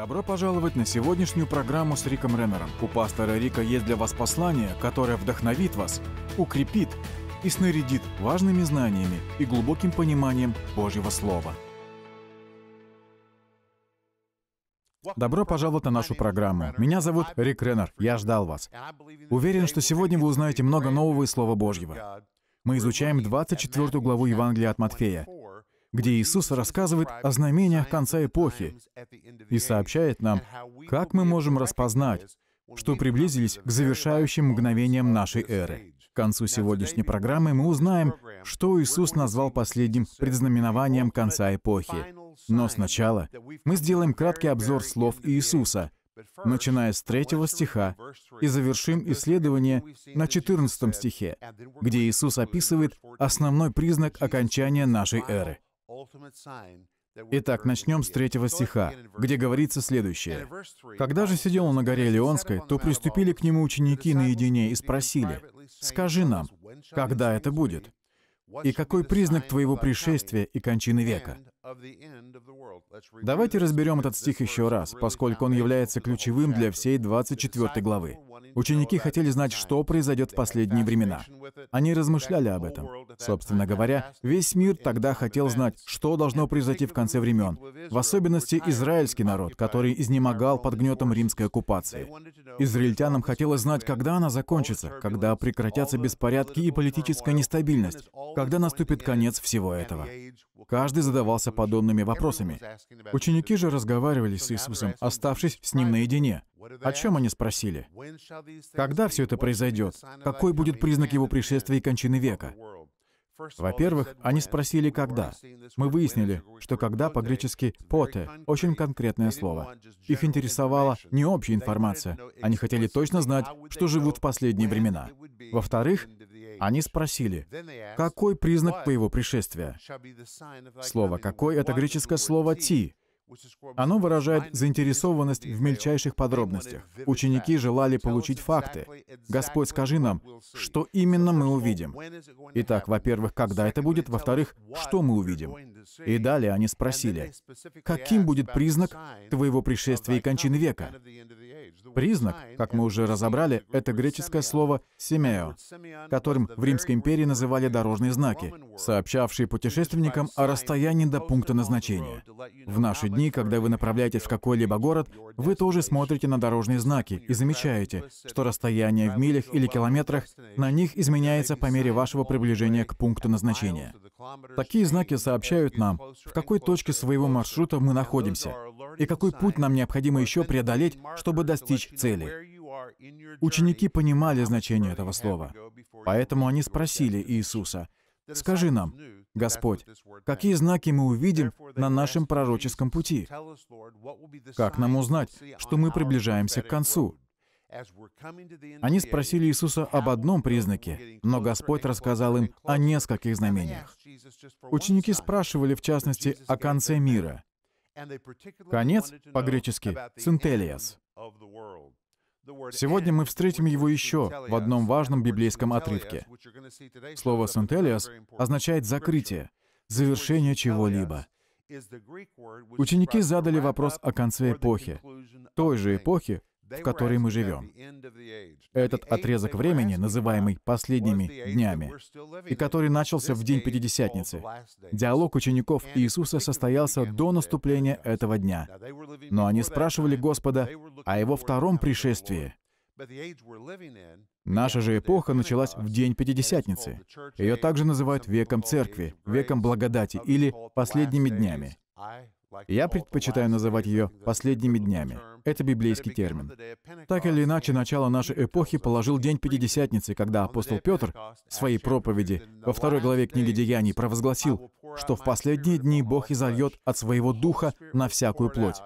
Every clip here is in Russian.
Добро пожаловать на сегодняшнюю программу с Риком Реннером. У пастора Рика есть для вас послание, которое вдохновит вас, укрепит и снарядит важными знаниями и глубоким пониманием Божьего Слова. Добро пожаловать на нашу программу. Меня зовут Рик Реннер. Я ждал вас. Уверен, что сегодня вы узнаете много нового из Слова Божьего. Мы изучаем 24 главу Евангелия от Матфея, где Иисус рассказывает о знамениях конца эпохи и сообщает нам, как мы можем распознать, что приблизились к завершающим мгновениям нашей эры. К концу сегодняшней программы мы узнаем, что Иисус назвал последним предзнаменованием конца эпохи. Но сначала мы сделаем краткий обзор слов Иисуса, начиная с 3 стиха, и завершим исследование на 14 стихе, где Иисус описывает основной признак окончания нашей эры. Итак, начнем с 3 стиха, где говорится следующее. «Когда же сидел он на горе Илионской, то приступили к нему ученики наедине и спросили, «Скажи нам, когда это будет? И какой признак твоего пришествия и кончины века?» Давайте разберем этот стих еще раз, поскольку он является ключевым для всей 24 главы. Ученики хотели знать, что произойдет в последние времена. Они размышляли об этом. Собственно говоря, весь мир тогда хотел знать, что должно произойти в конце времен, в особенности израильский народ, который изнемогал под гнетом римской оккупации. Израильтянам хотелось знать, когда она закончится, когда прекратятся беспорядки и политическая нестабильность, когда наступит конец всего этого. Каждый задавался подобными вопросами. Ученики же разговаривали с Иисусом, оставшись с Ним наедине. О чем они спросили? Когда все это произойдет? Какой будет признак Его пришествия и кончины века? Во-первых, они спросили «когда?». Мы выяснили, что «когда» по-гречески «поте» — очень конкретное слово. Их интересовала не общая информация. Они хотели точно знать, что живут в последние времена. Во-вторых, они спросили, какой признак твоего пришествия? Слово «какой» — это греческое слово «ти». Оно выражает заинтересованность в мельчайших подробностях. Ученики желали получить факты. «Господь, скажи нам, что именно мы увидим?» Итак, во-первых, когда это будет? Во-вторых, что мы увидим? И далее они спросили, «Каким будет признак твоего пришествия и кончины века?» Признак, как мы уже разобрали, это греческое слово «семео», которым в Римской империи называли дорожные знаки, сообщавшие путешественникам о расстоянии до пункта назначения. В наши дни, когда вы направляетесь в какой-либо город, вы тоже смотрите на дорожные знаки и замечаете, что расстояние в милях или километрах на них изменяется по мере вашего приближения к пункту назначения. Такие знаки сообщают нам, в какой точке своего маршрута мы находимся и какой путь нам необходимо еще преодолеть, чтобы достичь цели. Ученики понимали значение этого слова, поэтому они спросили Иисуса, «Скажи нам, Господь, какие знаки мы увидим на нашем пророческом пути? Как нам узнать, что мы приближаемся к концу?» Они спросили Иисуса об одном признаке, но Господь рассказал им о нескольких знамениях. Ученики спрашивали, в частности, о конце мира. Конец, по-гречески, «синтелиос». Сегодня мы встретим его еще в одном важном библейском отрывке. Слово «синтелиос» означает «закрытие», «завершение чего-либо». Ученики задали вопрос о конце эпохи, той же эпохи, в которой мы живем. Этот отрезок времени, называемый «последними днями», и который начался в день Пятидесятницы. Диалог учеников Иисуса состоялся до наступления этого дня. Но они спрашивали Господа о Его втором пришествии. Наша же эпоха началась в день Пятидесятницы. Ее также называют веком Церкви, веком Благодати или последними днями. Я предпочитаю называть ее «последними днями». Это библейский термин. Так или иначе, начало нашей эпохи положил день Пятидесятницы, когда апостол Петр в своей проповеди во 2 главе книги Деяний провозгласил, что в последние дни Бог изольет от своего Духа на всякую плоть.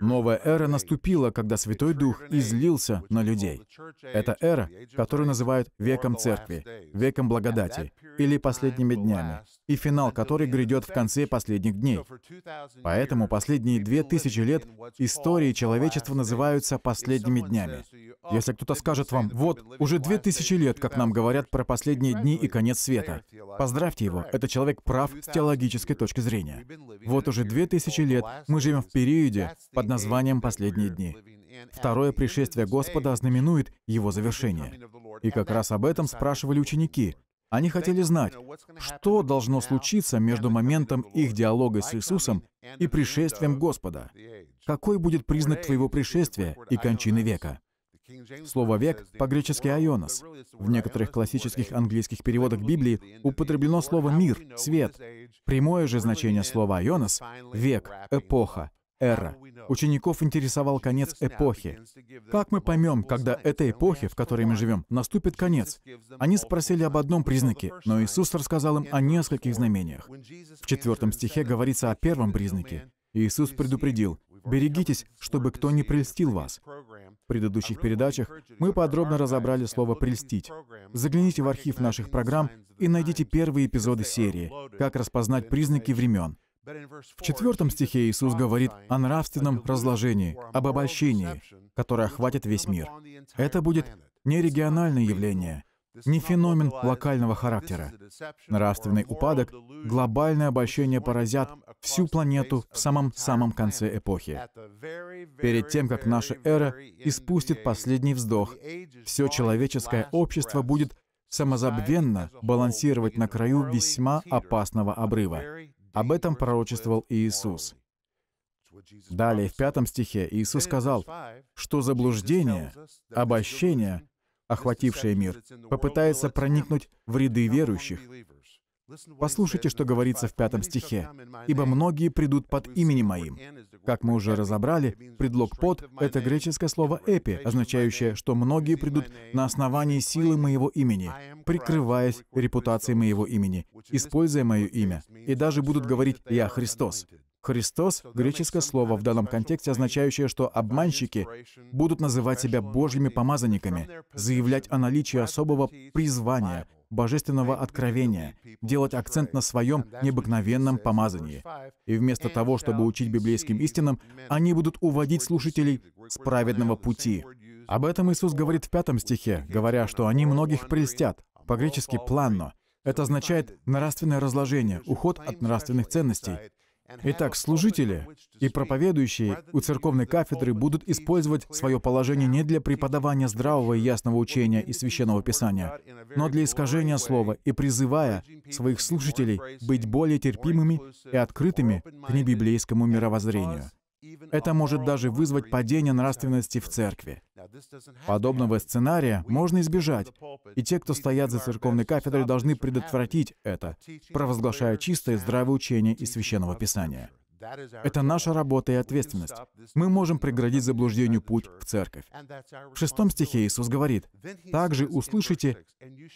Новая эра наступила, когда Святой Дух излился на людей. Это эра, которую называют веком Церкви, веком Благодати или последними днями, и финал которой грядет в конце последних дней. Поэтому последние 2000 лет истории человечества называются последними днями. Если кто-то скажет вам, вот, уже 2000 лет, как нам говорят про последние дни и конец света, поздравьте его, этот человек прав с теологической точки зрения. Вот уже 2000 лет мы живем в периоде, периоде под названием «Последние дни». Второе пришествие Господа ознаменует его завершение. И как раз об этом спрашивали ученики. Они хотели знать, что должно случиться между моментом их диалога с Иисусом и пришествием Господа. Какой будет признак твоего пришествия и кончины века? Слово «век» по-гречески «aionios». В некоторых классических английских переводах Библии употреблено слово «мир», «свет». Прямое же значение слова «aionios» — «век», «эпоха», «эра». Учеников интересовал конец эпохи. Как мы поймем, когда этой эпохе, в которой мы живем, наступит конец? Они спросили об одном признаке, но Иисус рассказал им о нескольких знамениях. В 4 стихе говорится о первом признаке. Иисус предупредил: «Берегитесь, чтобы кто не прельстил вас». В предыдущих передачах мы подробно разобрали слово «прельстить». Загляните в архив наших программ и найдите первые эпизоды серии «Как распознать признаки времен». В 4 стихе Иисус говорит о нравственном разложении, об обольщении, которое охватит весь мир. Это будет не региональное явление, не феномен локального характера. Нравственный упадок, глобальное обольщение поразят всю планету в самом-самом конце эпохи. Перед тем, как наша эра испустит последний вздох, все человеческое общество будет самозабвенно балансировать на краю весьма опасного обрыва. Об этом пророчествовал Иисус. Далее, в 5 стихе, Иисус сказал, что заблуждение, обольщение, охватившее мир, попытается проникнуть в ряды верующих. Послушайте, что говорится в 5 стихе. «Ибо многие придут под именем Моим». Как мы уже разобрали, предлог «под» — это греческое слово «эпи», означающее, что многие придут на основании силы Моего имени, прикрываясь репутацией Моего имени, используя Мое имя, и даже будут говорить «Я Христос». «Христос» — греческое слово в данном контексте, означающее, что обманщики будут называть себя Божьими помазанниками, заявлять о наличии особого призвания, божественного откровения, делать акцент на своем необыкновенном помазании. И вместо того, чтобы учить библейским истинам, они будут уводить слушателей с праведного пути. Об этом Иисус говорит в 5 стихе, говоря, что они многих прельстят, по-гречески «планно». Это означает нравственное разложение, уход от нравственных ценностей. Итак, служители и проповедующие у церковной кафедры будут использовать свое положение не для преподавания здравого и ясного учения из Священного Писания, но для искажения слова и призывая своих слушателей быть более терпимыми и открытыми к небиблейскому мировоззрению. Это может даже вызвать падение нравственности в церкви. Подобного сценария можно избежать, и те, кто стоят за церковной кафедрой, должны предотвратить это, провозглашая чистое и здравое учение из Священного Писания. Это наша работа и ответственность. Мы можем преградить заблуждению путь в церковь. В 6 стихе Иисус говорит: «Также услышите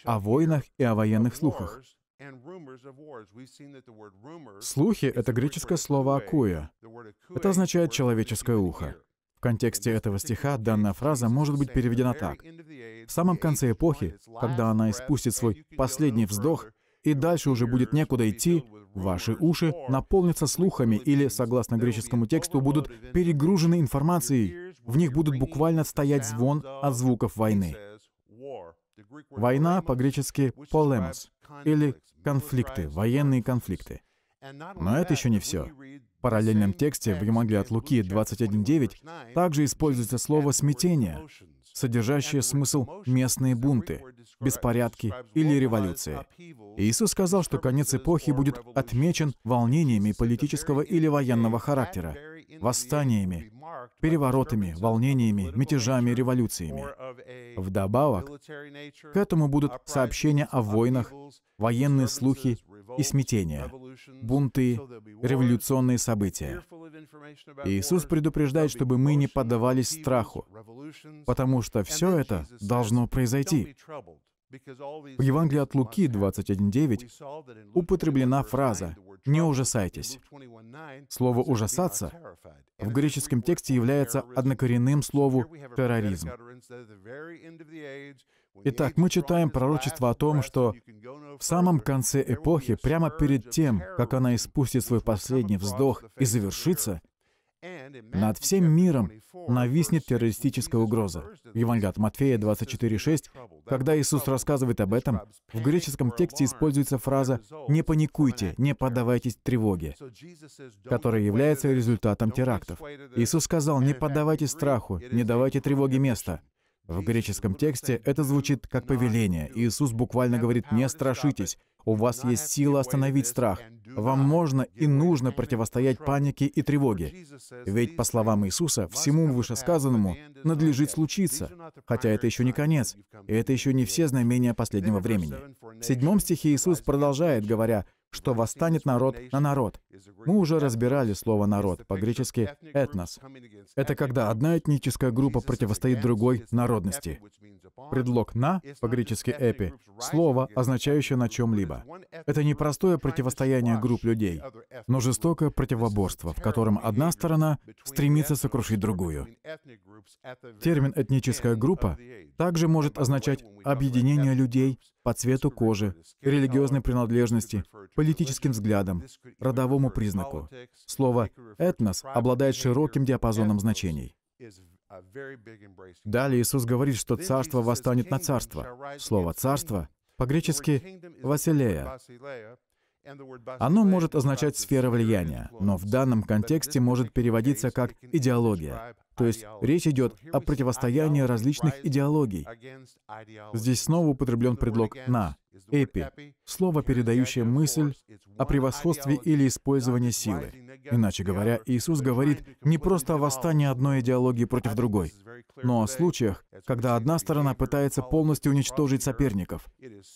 о войнах и о военных слухах». Слухи — это греческое слово «акуя». Это означает «человеческое ухо». В контексте этого стиха данная фраза может быть переведена так. В самом конце эпохи, когда она испустит свой последний вздох, и дальше уже будет некуда идти, ваши уши наполнятся слухами или, согласно греческому тексту, будут перегружены информацией. В них будут буквально стоять звон от звуков войны. Война по-гречески «полемос», или конфликты, военные конфликты. Но это еще не все. В параллельном тексте в Евангелии от Луки 21:9 также используется слово «смятение», содержащее смысл «местные бунты», «беспорядки» или «революции». Иисус сказал, что конец эпохи будет отмечен волнениями политического или военного характера, восстаниями, переворотами, волнениями, мятежами, революциями. Вдобавок, к этому будут сообщения о войнах, военные слухи и смятения, бунты, революционные события. Иисус предупреждает, чтобы мы не поддавались страху, потому что все это должно произойти. В Евангелии от Луки 21:9 употреблена фраза «не ужасайтесь». Слово «ужасаться» в греческом тексте является однокоренным слову «терроризм». Итак, мы читаем пророчество о том, что в самом конце эпохи, прямо перед тем, как она испустит свой последний вздох и завершится, Над всем миром нависнет террористическая угроза. В Евангелии от Матфея 24:6, когда Иисус рассказывает об этом, в греческом тексте используется фраза «не паникуйте, не поддавайтесь тревоге», которая является результатом терактов. Иисус сказал «не поддавайтесь страху, не давайте тревоге места». В греческом тексте это звучит как повеление. Иисус буквально говорит «не страшитесь, у вас есть сила остановить страх». Вам можно и нужно противостоять панике и тревоге. Ведь, по словам Иисуса, всему вышесказанному надлежит случиться, хотя это еще не конец, и это еще не все знамения последнего времени. В 7 стихе Иисус продолжает, говоря, что восстанет народ на народ. Мы уже разбирали слово «народ», по-гречески «этнос». Это когда одна этническая группа противостоит другой народности. Предлог «на», по-гречески «эпи», слово, означающее «на чем-либо». Это не простое противостояние групп людей, но жестокое противоборство, в котором одна сторона стремится сокрушить другую. Термин «этническая группа» также может означать объединение людей по цвету кожи, религиозной принадлежности, политическим взглядам, родовому признаку. Слово «этнос» обладает широким диапазоном значений. Далее Иисус говорит, что «царство восстанет на царство». Слово «царство» по-гречески «василея». Оно может означать «сфера влияния», но в данном контексте может переводиться как «идеология». То есть речь идет о противостоянии различных идеологий. Здесь снова употреблен предлог «на», «эпи», слово, передающее мысль о превосходстве или использовании силы. Иначе говоря, Иисус говорит не просто о восстании одной идеологии против другой, но о случаях, когда одна сторона пытается полностью уничтожить соперников.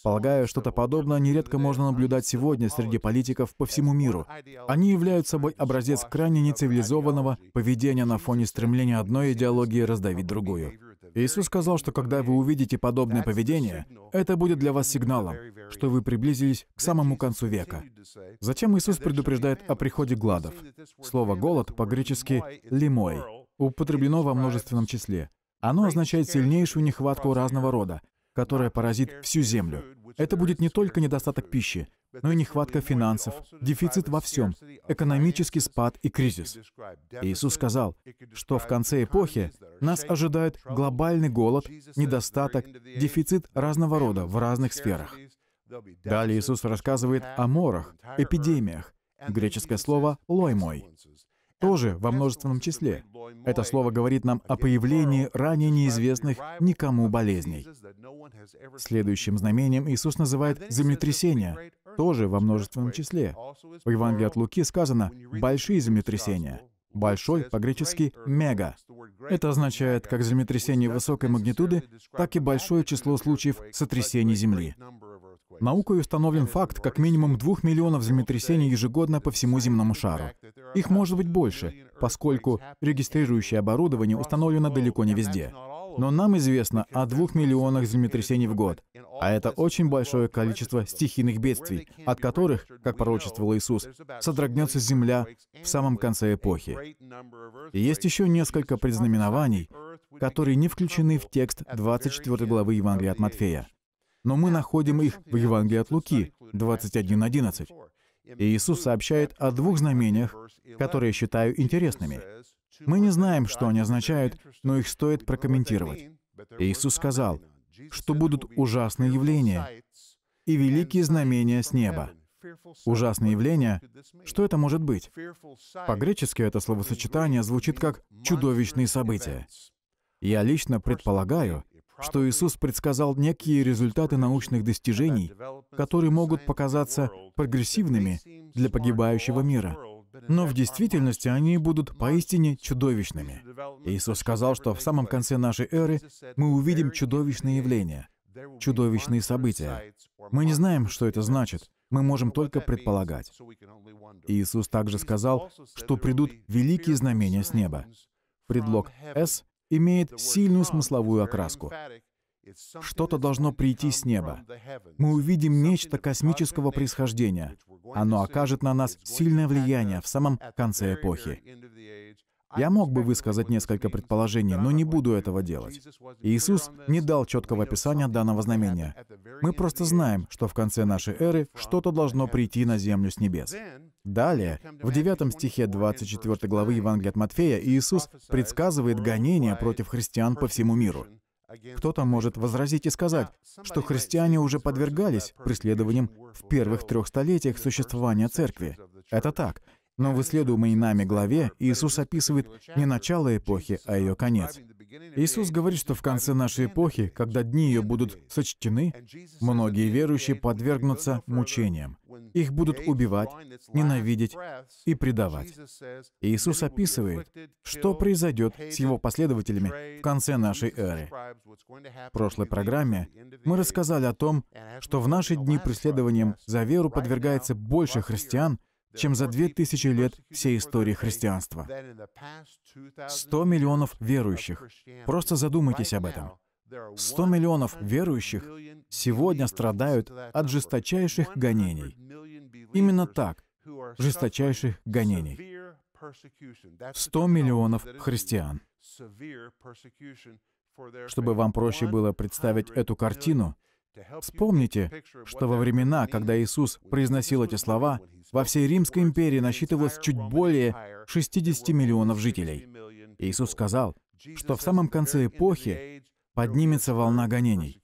Полагаю, что-то подобное нередко можно наблюдать сегодня среди политиков по всему миру. Они являются собой образец крайне нецивилизованного поведения на фоне стремления одной идеологии раздавить другую. Иисус сказал, что когда вы увидите подобное поведение, это будет для вас сигналом, что вы приблизились к самому концу века. Затем Иисус предупреждает о приходе гладов. Слово «голод» по-гречески «лимой» употреблено во множественном числе. Оно означает сильнейшую нехватку разного рода, которая поразит всю землю. Это будет не только недостаток пищи, но и нехватка финансов, дефицит во всем, экономический спад и кризис. Иисус сказал, что в конце эпохи нас ожидает глобальный голод, недостаток, дефицит разного рода в разных сферах. Далее Иисус рассказывает о морах, эпидемиях. Греческое слово «лоймой» тоже во множественном числе. Это слово говорит нам о появлении ранее неизвестных никому болезней. Следующим знамением Иисус называет землетрясение, тоже во множественном числе. В Евангелии от Луки сказано «большие землетрясения». «Большой» по-гречески «мега». Это означает как землетрясение высокой магнитуды, так и большое число случаев сотрясений Земли. Наукой установлен факт как минимум 2 миллионов землетрясений ежегодно по всему земному шару. Их может быть больше, поскольку регистрирующее оборудование установлено далеко не везде. Но нам известно о 2 миллионах землетрясений в год. А это очень большое количество стихийных бедствий, от которых, как пророчествовал Иисус, содрогнется земля в самом конце эпохи. И есть еще несколько предзнаменований, которые не включены в текст 24 главы Евангелия от Матфея. Но мы находим их в Евангелии от Луки 21:11. И Иисус сообщает о 2 знамениях, которые я считаю интересными. Мы не знаем, что они означают, но их стоит прокомментировать. Иисус сказал, что будут ужасные явления и великие знамения с неба. Ужасные явления? Что это может быть? По-гречески это словосочетание звучит как «чудовищные события». Я лично предполагаю, что Иисус предсказал некие результаты научных достижений, которые могут показаться прогрессивными для погибающего мира. Но в действительности они будут поистине чудовищными. Иисус сказал, что в самом конце нашей эры мы увидим чудовищные явления, чудовищные события. Мы не знаем, что это значит, мы можем только предполагать. Иисус также сказал, что придут великие знамения с неба. Предлог «с» имеет сильную смысловую окраску. Что-то должно прийти с неба. Мы увидим нечто космического происхождения. Оно окажет на нас сильное влияние в самом конце эпохи. Я мог бы высказать несколько предположений, но не буду этого делать. Иисус не дал четкого описания данного знамения. Мы просто знаем, что в конце нашей эры что-то должно прийти на землю с небес. Далее, в 9 стихе 24 главы Евангелия от Матфея Иисус предсказывает гонения против христиан по всему миру. Кто-то может возразить и сказать, что христиане уже подвергались преследованиям в первых 3 столетиях существования церкви. Это так. Но в исследуемой нами главе Иисус описывает не начало эпохи, а ее конец. Иисус говорит, что в конце нашей эпохи, когда дни ее будут сочтены, многие верующие подвергнутся мучениям. Их будут убивать, ненавидеть и предавать. Иисус описывает, что произойдет с его последователями в конце нашей эры. В прошлой программе мы рассказали о том, что в наши дни преследованием за веру подвергается больше христиан, чем за 2000 лет всей истории христианства. 100 миллионов верующих. Просто задумайтесь об этом. 100 миллионов верующих сегодня страдают от жесточайших гонений. Именно так, жесточайших гонений. 100 миллионов христиан. Чтобы вам проще было представить эту картину, вспомните, что во времена, когда Иисус произносил эти слова, во всей Римской империи насчитывалось чуть более 60 миллионов жителей. Иисус сказал, что в самом конце эпохи поднимется волна гонений.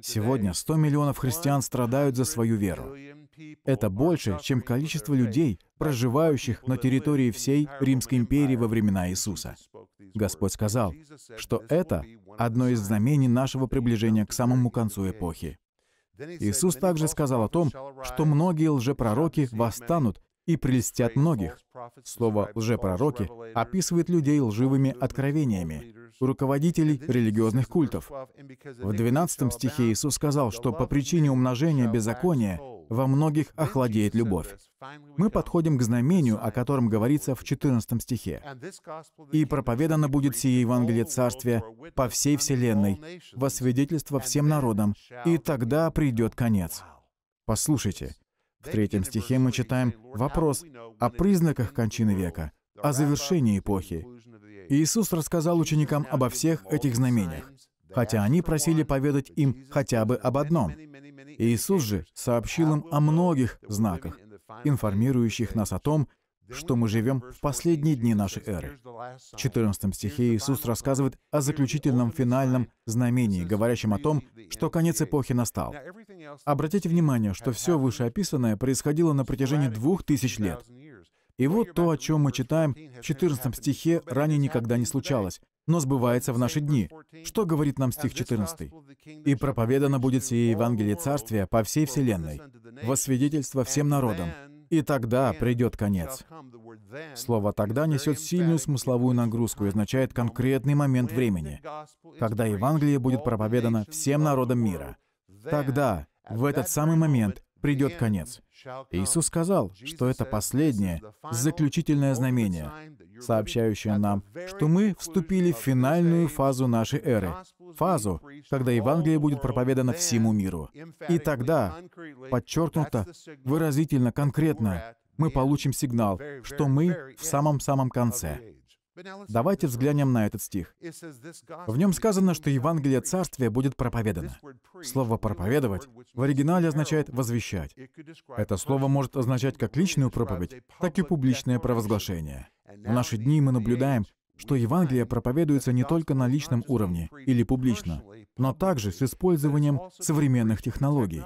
Сегодня 100 миллионов христиан страдают за свою веру. Это больше, чем количество людей, проживающих на территории всей Римской империи во времена Иисуса. Господь сказал, что это одно из знамений нашего приближения к самому концу эпохи. Иисус также сказал о том, что многие лжепророки восстанут и прельстят многих. Слово «лжепророки» описывает людей лживыми откровениями, руководителей религиозных культов. В 12 стихе Иисус сказал, что по причине умножения беззакония во многих охладеет любовь. Мы подходим к знамению, о котором говорится в 14 стихе. «И проповедано будет сие Евангелие Царствия по всей вселенной, во свидетельство всем народам, и тогда придет конец». Послушайте, в 3 стихе мы читаем вопрос о признаках кончины века, о завершении эпохи. Иисус рассказал ученикам обо всех этих знамениях, хотя они просили поведать им хотя бы об одном. Иисус же сообщил им о многих знаках, информирующих нас о том, что мы живем в последние дни нашей эры. В 14 стихе Иисус рассказывает о заключительном финальном знамении, говорящем о том, что конец эпохи настал. Обратите внимание, что все вышеописанное происходило на протяжении 2000 лет. И вот то, о чем мы читаем в 14 стихе, ранее никогда не случалось, но сбывается в наши дни. Что говорит нам стих 14? «И проповедано будет сие Евангелие Царствия по всей вселенной, во свидетельство всем народам, и тогда придет конец». Слово «тогда» несет сильную смысловую нагрузку и означает конкретный момент времени, когда Евангелие будет проповедано всем народам мира. Тогда, в этот самый момент, придет конец. Иисус сказал, что это последнее, заключительное знамение, сообщающее нам, что мы вступили в финальную фазу нашей эры, фазу, когда Евангелие будет проповедано всему миру. И тогда, подчеркнуто, выразительно, конкретно, мы получим сигнал, что мы в самом-самом конце. Давайте взглянем на этот стих. В нем сказано, что Евангелие Царствия будет проповедано. Слово «проповедовать» в оригинале означает «возвещать». Это слово может означать как личную проповедь, так и публичное провозглашение. В наши дни мы наблюдаем, что Евангелие проповедуется не только на личном уровне или публично, но также с использованием современных технологий.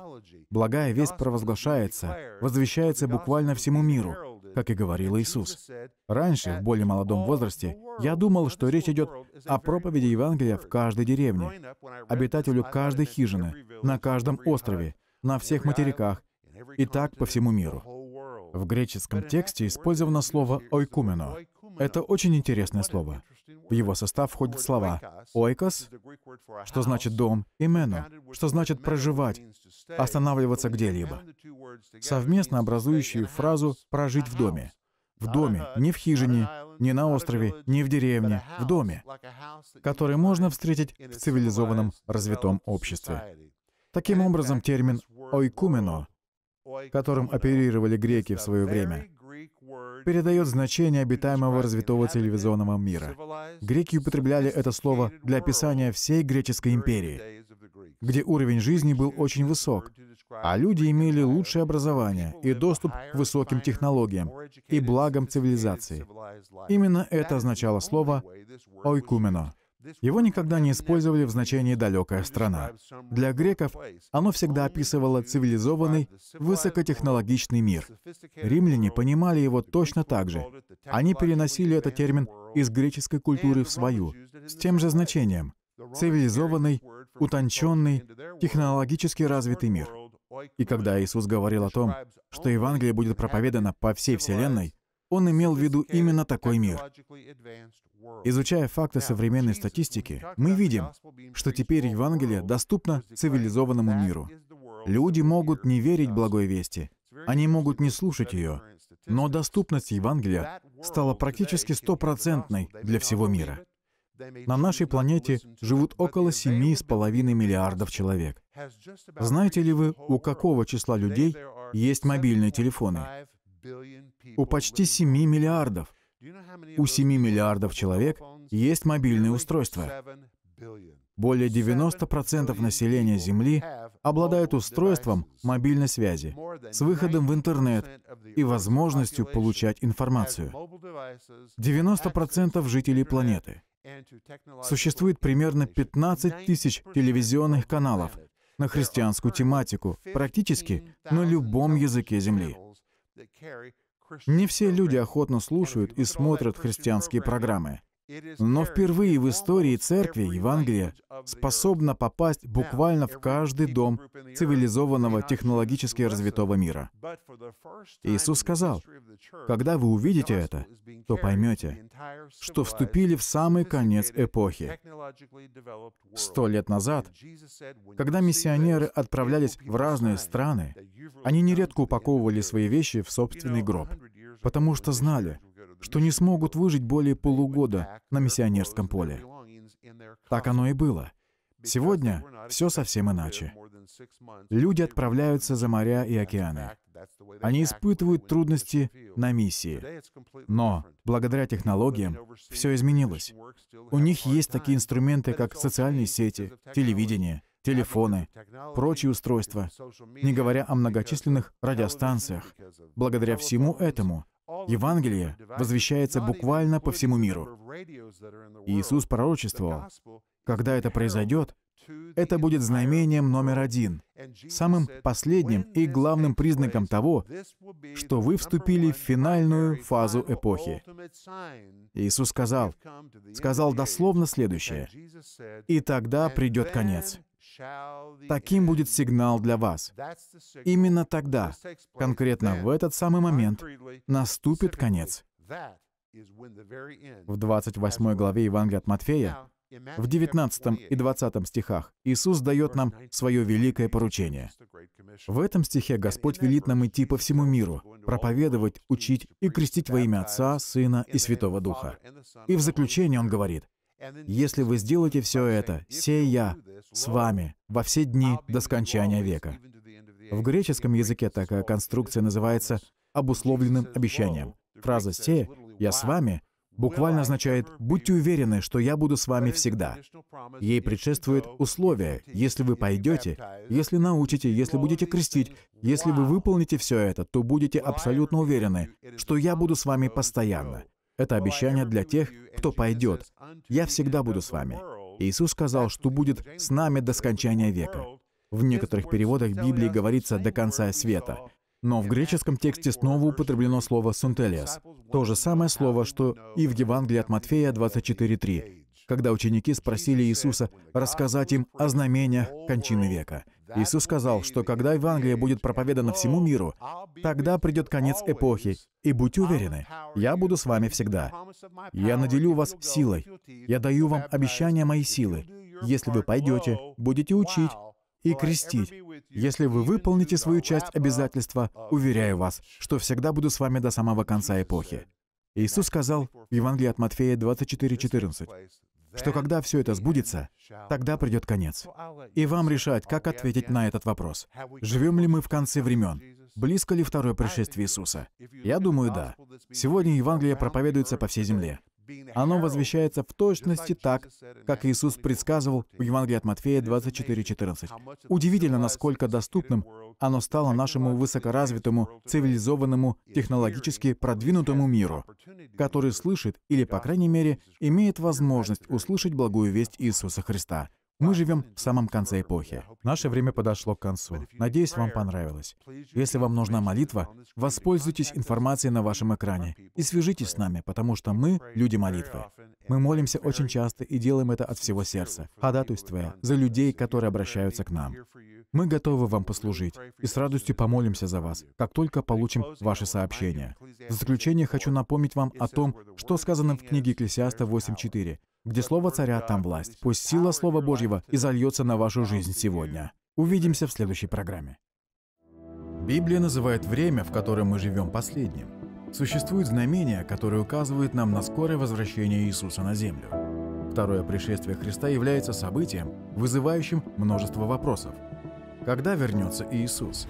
Благая весть провозглашается, возвещается буквально всему миру, как и говорил Иисус. Раньше, в более молодом возрасте, я думал, что речь идет о проповеди Евангелия в каждой деревне, обитателю каждой хижины, на каждом острове, на всех материках и так по всему миру. В греческом тексте использовано слово «ойкумено». Это очень интересное слово. В его состав входят слова «ойкос», что значит «дом», и «мено», что значит «проживать», «останавливаться где-либо», совместно образующие фразу «прожить в доме». В доме, не в хижине, не на острове, не в деревне, в доме, который можно встретить в цивилизованном развитом обществе. Таким образом, термин «ойкумено», которым оперировали греки в свое время, передает значение обитаемого развитого цивилизованного мира. Греки употребляли это слово для описания всей Греческой империи, где уровень жизни был очень высок, а люди имели лучшее образование и доступ к высоким технологиям и благам цивилизации. Именно это означало слово «ойкумено». Его никогда не использовали в значении «далекая страна». Для греков оно всегда описывало цивилизованный, высокотехнологичный мир. Римляне понимали его точно так же. Они переносили этот термин из греческой культуры в свою, с тем же значением — цивилизованный, утонченный, технологически развитый мир. И когда Иисус говорил о том, что Евангелие будет проповедано по всей Вселенной, Он имел в виду именно такой мир. Изучая факты современной статистики, мы видим, что теперь Евангелие доступно цивилизованному миру. Люди могут не верить благой вести, они могут не слушать ее, но доступность Евангелия стала практически стопроцентной для всего мира. На нашей планете живут около 7,5 миллиардов человек. Знаете ли вы, у какого числа людей есть мобильные телефоны? У почти 7 миллиардов. У 7 миллиардов человек есть мобильные устройства. Более 90% населения Земли обладают устройством мобильной связи, с выходом в интернет и возможностью получать информацию. 90% жителей планеты. Существует примерно 15 тысяч телевизионных каналов на христианскую тематику, практически на любом языке Земли. Не все люди охотно слушают и смотрят христианские программы. Но впервые в истории Церкви Евангелие способно попасть буквально в каждый дом цивилизованного, технологически развитого мира. Иисус сказал, «Когда вы увидите это, то поймете, что вступили в самый конец эпохи». 100 лет назад, когда миссионеры отправлялись в разные страны, они нередко упаковывали свои вещи в собственный гроб, потому что знали, что не смогут выжить более полугода на миссионерском поле. Так оно и было. Сегодня все совсем иначе. Люди отправляются за моря и океаны. Они испытывают трудности на миссии. Но благодаря технологиям все изменилось. У них есть такие инструменты, как социальные сети, телевидение, телефоны, прочие устройства, не говоря о многочисленных радиостанциях. Благодаря всему этому Евангелие возвещается буквально по всему миру. Иисус пророчествовал, когда это произойдет, это будет знамением номер один, самым последним и главным признаком того, что вы вступили в финальную фазу эпохи. Иисус сказал дословно следующее, «И тогда придет конец». Таким будет сигнал для вас. Именно тогда, конкретно в этот самый момент, наступит конец. В 28 главе Евангелия от Матфея, в 19 и 20 стихах, Иисус дает нам свое великое поручение. В этом стихе Господь велит нам идти по всему миру, проповедовать, учить и крестить во имя Отца, Сына и Святого Духа. И в заключение Он говорит, «Если вы сделаете все это, сей я с вами во все дни до скончания века». В греческом языке такая конструкция называется обусловленным обещанием. Фраза «се я с вами» буквально означает «будьте уверены, что я буду с вами всегда». Ей предшествует условие «если вы пойдете, если научите, если будете крестить, если вы выполните все это, то будете абсолютно уверены, что я буду с вами постоянно». Это обещание для тех, кто пойдет. «Я всегда буду с вами». Иисус сказал, что будет с нами до скончания века. В некоторых переводах Библии говорится «до конца света». Но в греческом тексте снова употреблено слово «сунтелиас». То же самое слово, что и в Евангелии от Матфея 24:3, когда ученики спросили Иисуса рассказать им о знамениях кончины века. Иисус сказал, что когда Евангелие будет проповедано всему миру, тогда придет конец эпохи, и будьте уверены, я буду с вами всегда. Я наделю вас силой, я даю вам обещание моей силы. Если вы пойдете, будете учить и крестить. Если вы выполните свою часть обязательства, уверяю вас, что всегда буду с вами до самого конца эпохи. Иисус сказал в Евангелии от Матфея 24:14, что когда все это сбудется, тогда придет конец. И вам решать, как ответить на этот вопрос. Живем ли мы в конце времен? Близко ли второе пришествие Иисуса? Я думаю, да. Сегодня Евангелие проповедуется по всей земле. Оно возвещается в точности так, как Иисус предсказывал в Евангелии от Матфея 24:14. Удивительно, насколько доступным оно стало нашему высокоразвитому, цивилизованному, технологически продвинутому миру, который слышит или, по крайней мере, имеет возможность услышать благую весть Иисуса Христа. Мы живем в самом конце эпохи. Наше время подошло к концу. Надеюсь, вам понравилось. Если вам нужна молитва, воспользуйтесь информацией на вашем экране и свяжитесь с нами, потому что мы — люди молитвы. Мы молимся очень часто и делаем это от всего сердца, ходатайствуя за людей, которые обращаются к нам. Мы готовы вам послужить и с радостью помолимся за вас, как только получим ваши сообщения. В заключение хочу напомнить вам о том, что сказано в книге Екклесиаста 8:4. Где слово царя, там власть. Пусть сила Слова Божьего изольется на вашу жизнь сегодня. Увидимся в следующей программе. Библия называет время, в котором мы живем, последним. Существуют знамения, которые указывают нам на скорое возвращение Иисуса на землю. Второе пришествие Христа является событием, вызывающим множество вопросов. Когда вернется Иисус?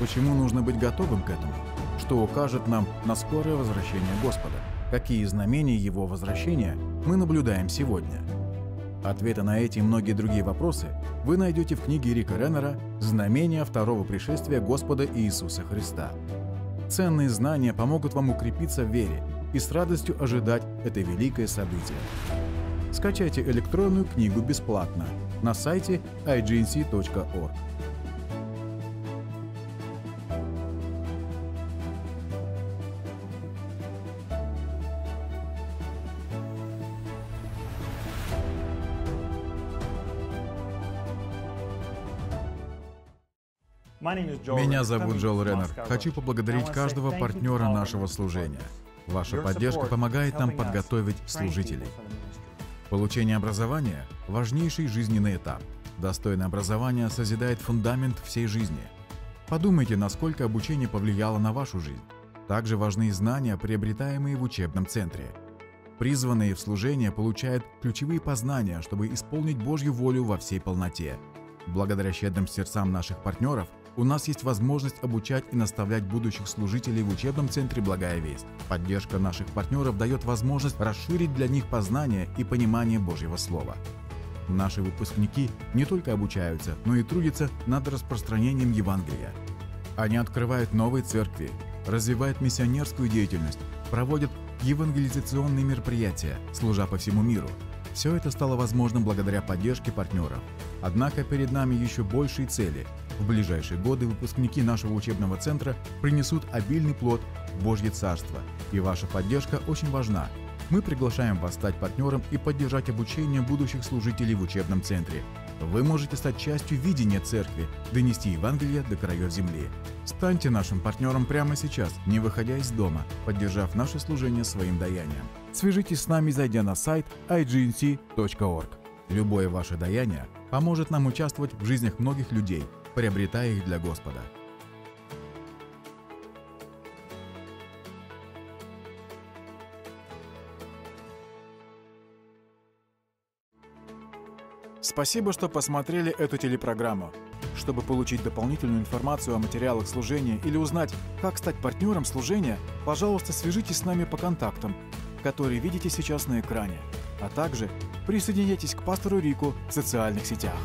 Почему нужно быть готовым к этому? Что укажет нам на скорое возвращение Господа? Какие знамения Его возвращения мы наблюдаем сегодня? Ответы на эти и многие другие вопросы вы найдете в книге Рика Реннера «Знамения второго пришествия Господа Иисуса Христа». Ценные знания помогут вам укрепиться в вере и с радостью ожидать это великое событие. Скачайте электронную книгу бесплатно на сайте ignc.org. Меня зовут Джоэл Реннер. Хочу поблагодарить каждого партнера нашего служения. Ваша поддержка помогает нам подготовить служителей. Получение образования – важнейший жизненный этап. Достойное образование созидает фундамент всей жизни. Подумайте, насколько обучение повлияло на вашу жизнь. Также важны знания, приобретаемые в учебном центре. Призванные в служение получают ключевые познания, чтобы исполнить Божью волю во всей полноте. Благодаря щедрым сердцам наших партнеров, у нас есть возможность обучать и наставлять будущих служителей в учебном центре «Благая весть». Поддержка наших партнеров дает возможность расширить для них познание и понимание Божьего Слова. Наши выпускники не только обучаются, но и трудятся над распространением Евангелия. Они открывают новые церкви, развивают миссионерскую деятельность, проводят евангелизационные мероприятия, служа по всему миру. Все это стало возможным благодаря поддержке партнеров. Однако перед нами еще большие цели. В ближайшие годы выпускники нашего учебного центра принесут обильный плод в Божье Царство, и ваша поддержка очень важна. Мы приглашаем вас стать партнером и поддержать обучение будущих служителей в учебном центре. Вы можете стать частью видения церкви, донести Евангелие до краев земли. Станьте нашим партнером прямо сейчас, не выходя из дома, поддержав наше служение своим даянием. Свяжитесь с нами, зайдя на сайт ignc.org. Любое ваше даяние поможет нам участвовать в жизнях многих людей, приобретая их для Господа. Спасибо, что посмотрели эту телепрограмму. Чтобы получить дополнительную информацию о материалах служения или узнать, как стать партнером служения, пожалуйста, свяжитесь с нами по контактам, которые видите сейчас на экране, а также присоединяйтесь к пастору Рику в социальных сетях.